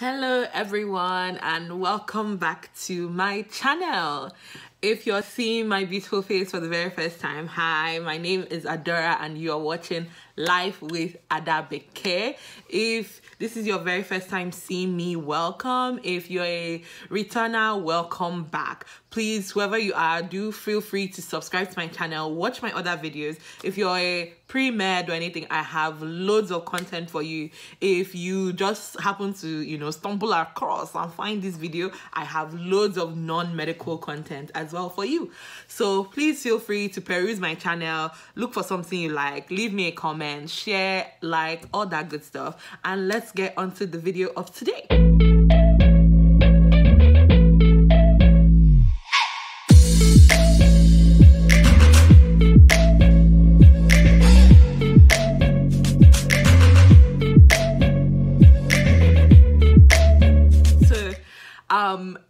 Hello everyone and welcome back to my channel. If you're seeing my beautiful face for the very first time, hi, my name is Adaora and you're watching Life with Adabeké. If this is your very first time seeing me, welcome. If you're a returner, welcome back. Please, whoever you are, do feel free to subscribe to my channel, watch my other videos. If you're a pre-med or anything, I have loads of content for you. If you just happen to, stumble across and find this video, I have loads of non-medical content as well for you. So please feel free to peruse my channel, look for something you like, leave me a comment, share, like, all that good stuff. And let's get onto the video of today.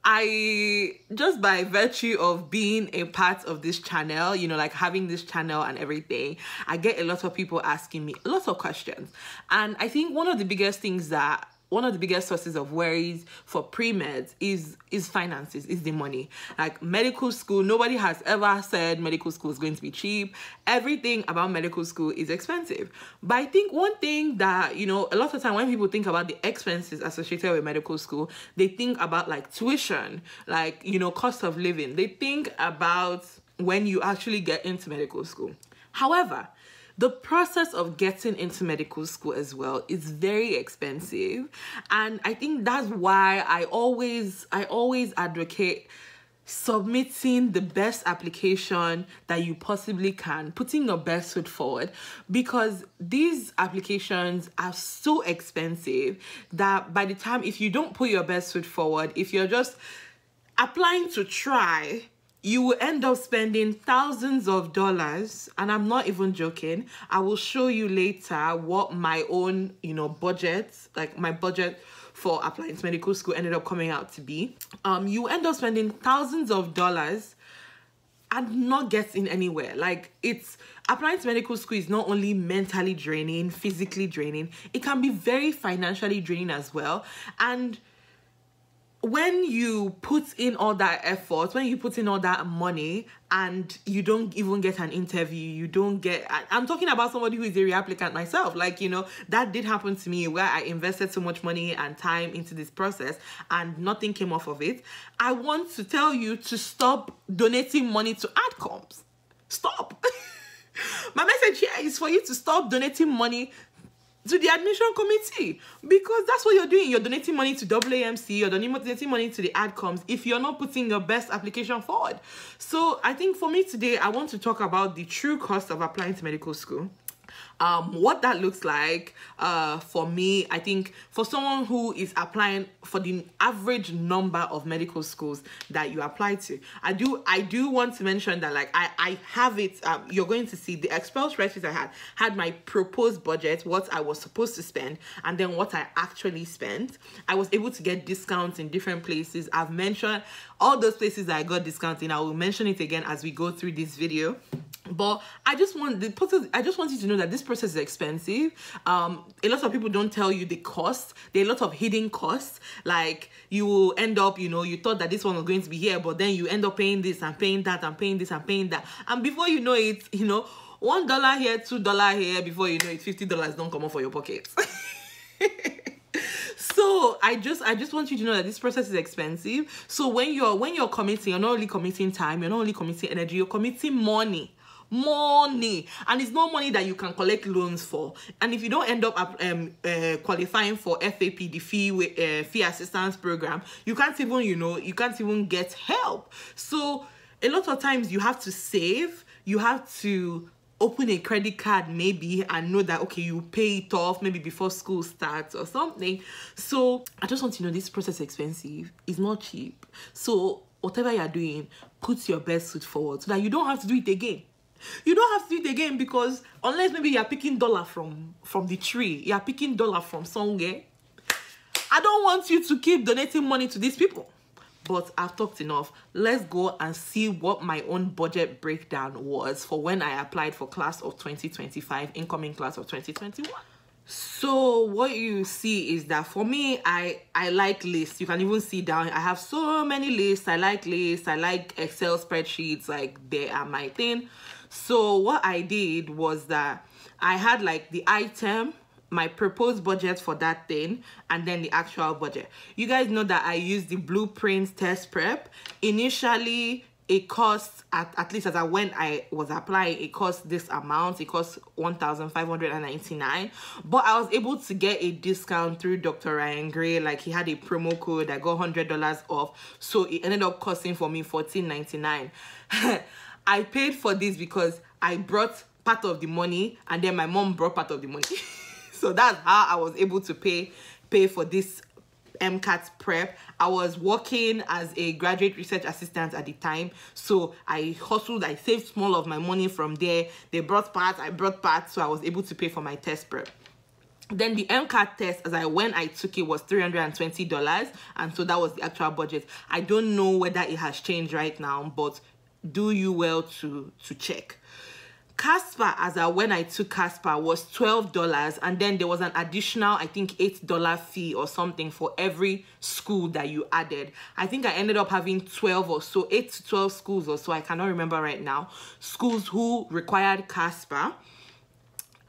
I just, by virtue of being a part of this channel, having this channel and everything, I get a lot of people asking me lots of questions. And I think one of the biggest sources of worries for pre-meds is finances, is the money. Like medical school, nobody has ever said medical school is going to be cheap. Everything about medical school is expensive. But I think one thing that, a lot of time when people think about the expenses associated with medical school, they think about like tuition, like, cost of living. They think about when you actually get into medical school. However, the process of getting into medical school as well is very expensive. And I think that's why I always advocate submitting the best application that you possibly can, putting your best foot forward, because these applications are so expensive that by the time, if you don't put your best foot forward, if you're just applying to try, you will end up spending thousands of dollars, and I'm not even joking. I will show you later what my own, budget, like my budget for applying to medical school ended up coming out to be. You end up spending thousands of dollars and not getting anywhere. Like, it's applying to medical school is not only mentally draining, physically draining, it can be very financially draining as well. And when you put in all that effort, when you put in all that money and you don't even get an interview, you don't get... I'm talking about somebody who is a reapplicant myself. Like, that did happen to me where I invested so much money and time into this process and nothing came off of it. I want to tell you to stop donating money to ADCOMS. Stop. My message here is for you to stop donating money to the admission committee, because that's what you're doing. You're donating money to AAMC, you're donating money to the ADCOMS if you're not putting your best application forward. So I think for me today, I want to talk about the true cost of applying to medical school, what that looks like for me. I think for someone who is applying for the average number of medical schools that you apply to, I do want to mention that like I have it. You're going to see the Excel spreadsheet I had my proposed budget, what I was supposed to spend, and then what I actually spent. I was able to get discounts in different places. I've mentioned all those places that I got discounts in. I will mention it again as we go through this video. But I just want you to know that this process is expensive. A lot of people don't tell you the cost. There are a lot of hidden costs. Like, you will end up, you thought that this one was going to be here, but then you end up paying this and paying that and paying this and paying that. And before you know it, $1 here, $2 here, before you know it, $50 don't come off for your pocket. So I just want you to know that this process is expensive. So when you're committing, you're not only committing time, you're not only committing energy, you're committing money. Money. And it's not money that you can collect loans for. And if you don't end up qualifying for FAP, the fee assistance program, you can't even, you can't even get help. So a lot of times you have to save, you have to open a credit card maybe and know that, okay, you pay it off maybe before school starts or something. So I just want you to know this process is expensive. It's not cheap. So whatever you're doing, put your best foot forward so that you don't have to do it again. You don't have to do it again, because unless maybe you're picking dollar from the tree, you're picking dollar from somewhere. I don't want you to keep donating money to these people. But I've talked enough. Let's go and see what my own budget breakdown was for when I applied for class of 2025, incoming class of 2021. So what you see is that for me, I like lists. You can even see down, I have so many lists. I like lists. I like Excel spreadsheets. Like, they are my thing. So what I did was that I had like the item, my proposed budget for that thing, and then the actual budget. You guys know that I used the Blueprint test prep. Initially, it cost, at least as I when I was applying, it cost this amount. It cost $1,599. But I was able to get a discount through Dr. Ryan Gray. Like, he had a promo code. I got $100 off. So it ended up costing for me $14.99. I paid for this because I brought part of the money and then my mom brought part of the money. So that's how I was able to pay for this MCAT prep. I was working as a graduate research assistant at the time. So I hustled, I saved small of my money from there. They brought parts, I brought parts. So I was able to pay for my test prep. Then the MCAT test, as I when I took it, was $320. And so that was the actual budget. I don't know whether it has changed right now, but do you well to check. Casper, as I when I took Casper, was $12, and then there was an additional, I think, $8 fee or something for every school that you added. I think I ended up having 12 or so, 8 to 12 schools or so, I cannot remember right now, schools who required Casper.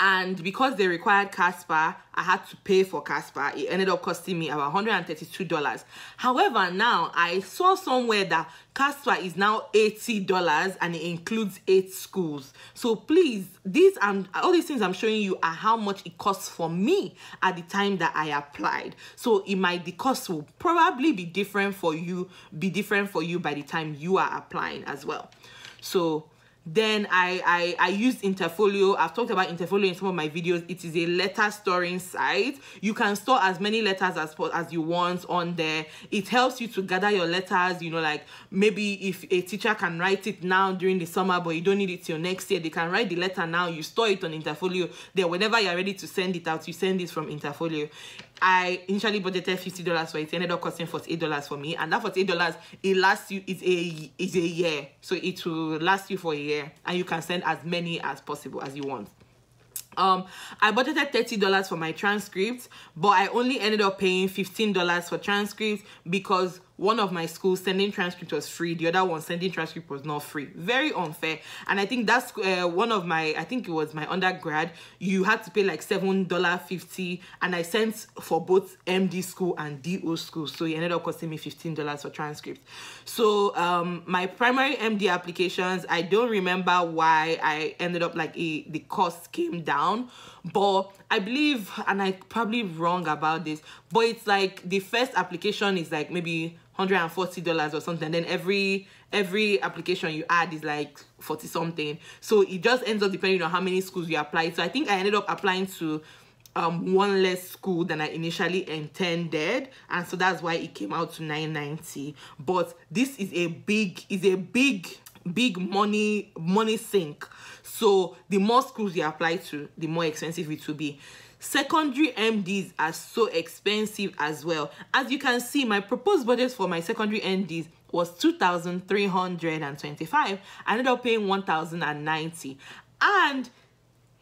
And because they required Casper, I had to pay for Casper. It ended up costing me about $132. However, now I saw somewhere that Casper is now $80 and it includes 8 schools. So please, these and all these things I'm showing you are how much it costs for me at the time that I applied. So it might, the cost will probably be different for you, by the time you are applying as well. So then I used Interfolio. I've talked about Interfolio in some of my videos. It is a letter storing site. You can store as many letters as you want on there. It helps you to gather your letters, you know, like maybe if a teacher can write it now during the summer, but you don't need it till next year, they can write the letter now. You store it on Interfolio. Then whenever you're ready to send it out, you send it from Interfolio. I initially budgeted $50 for it. It ended up costing $48 for me. And that $48, it lasts you, is a year. So it will last you for a year. And you can send as many as possible as you want. I budgeted $30 for my transcripts, but I only ended up paying $15 for transcripts because one of my schools sending transcript was free. The other one sending transcript was not free. Very unfair. And I think that's one of my, I think it was my undergrad, you had to pay like $7.50, and I sent for both MD school and DO school. So it ended up costing me $15 for transcripts. So my primary MD applications, I don't remember why I ended up like the cost came down, but I believe, and I'm probably wrong about this, but it's like the first application is like maybe $140 or something, and then every application you add is like 40 something. So it just ends up depending on how many schools you apply. So I think I ended up applying to one less school than I initially intended, and so that's why it came out to $990. But this is a big money sink. So the more schools you apply to, the more expensive it will be. Secondary MDs are so expensive as well. As you can see, my proposed budget for my secondary MDs was $2,325. I ended up paying $1,090. And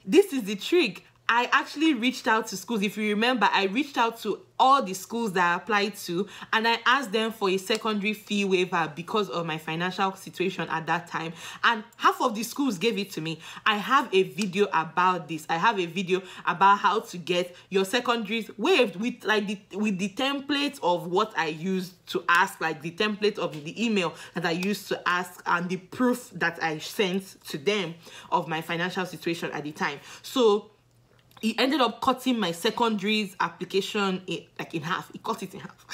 this is the trick. I actually reached out to schools. If you remember, I reached out to all the schools that I applied to, and I asked them for a secondary fee waiver because of my financial situation at that time. And half of the schools gave it to me. I have a video about this. I have a video about how to get your secondaries waived with like the template of what I used to ask, like the template of the email that I used to ask and the proof that I sent to them of my financial situation at the time. So it ended up cutting my secondaries application in half. It cut it in half.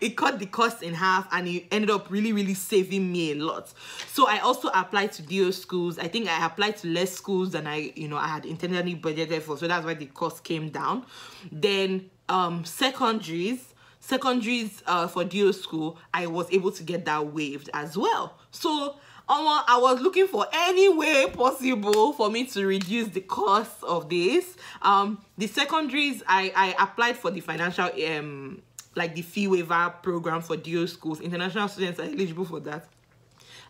It cut the cost in half, and it ended up really saving me a lot. So I also applied to DO schools. I think I applied to less schools than I had internally budgeted for. So that's why the cost came down. Then secondaries for DO school, I was able to get that waived as well. So I was looking for any way possible for me to reduce the cost of this. The secondaries, I applied for the financial, like the fee waiver program for DO schools. International students are eligible for that.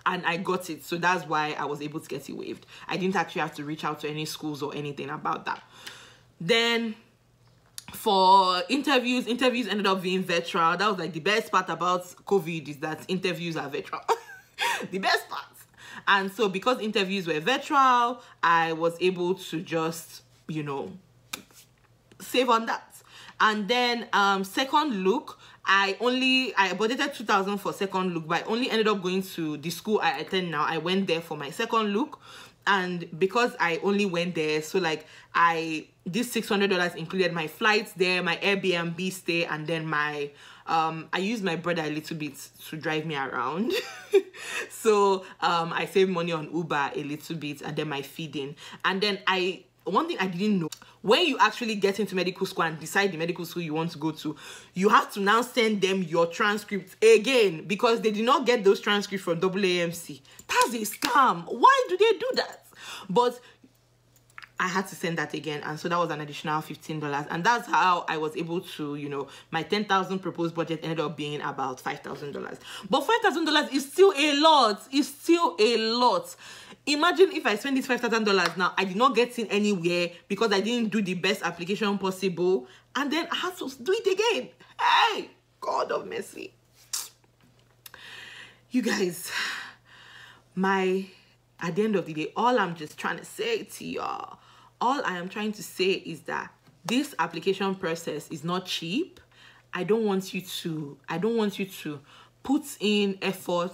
And I got it. So that's why I was able to get it waived. I didn't actually have to reach out to any schools or anything about that. Then for interviews, interviews ended up being virtual. That was like the best part about COVID, is that interviews are virtual. The best part. And so because interviews were virtual, I was able to just, you know, save on that. And then second look, I budgeted 2,000 for second look, but I only ended up going to the school I attend now. I went there for my second look, and because I only went there, so like this $600 included my flights there, my Airbnb stay, and then my I used my brother a little bit to drive me around. So I saved money on Uber a little bit, and then my feeding. And then one thing I didn't know, when you actually get into medical school and decide the medical school you want to go to, you have to now send them your transcripts again, because they did not get those transcripts from AAMC. That's a scam. Why do they do that? But I had to send that again, and so that was an additional $15. And that's how I was able to, you know, my 10,000 proposed budget ended up being about $5,000. But $5,000 is still a lot. It's still a lot. Imagine if I spend this $5,000 now, I did not get in anywhere because I didn't do the best application possible, and then I had to do it again. Hey, God of mercy. You guys, at the end of the day, all I'm just trying to say to y'all, all I am trying to say is that this application process is not cheap. I don't want you to put in effort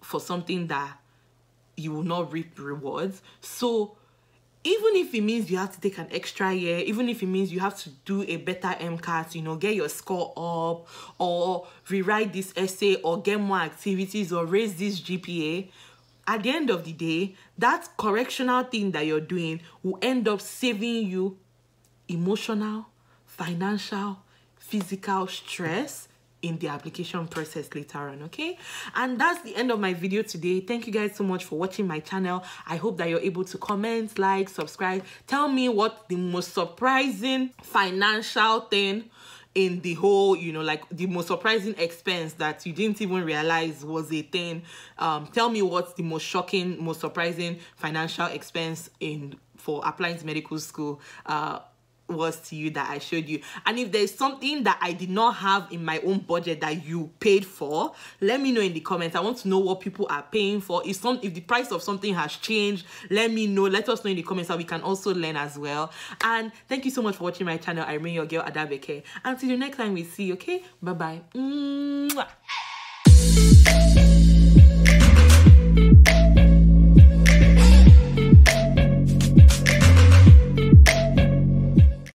for something that you will not reap rewards. So even if it means you have to take an extra year, even if it means you have to do a better MCAT, you know, get your score up, or rewrite this essay, or get more activities, or raise this GPA, at the end of the day, that correctional thing that you're doing will end up saving you emotional, financial, physical stress in the application process later on, okay? And that's the end of my video today. Thank you guys so much for watching my channel. I hope that you're able to comment, like, subscribe. Tell me what the most surprising financial thing in the whole, you know, like the most surprising expense that you didn't even realize was a thing. Tell me what's the most shocking, most surprising financial expense for applying to medical school was to you that I showed you. And if there's something that I did not have in my own budget that you paid for, let me know in the comments. I want to know what people are paying for. If the price of something has changed, let me know. Let us know in the comments so we can also learn as well. And thank you so much for watching my channel. I remain your girl, Adabeké. Until the next time we see, okay? Bye-bye.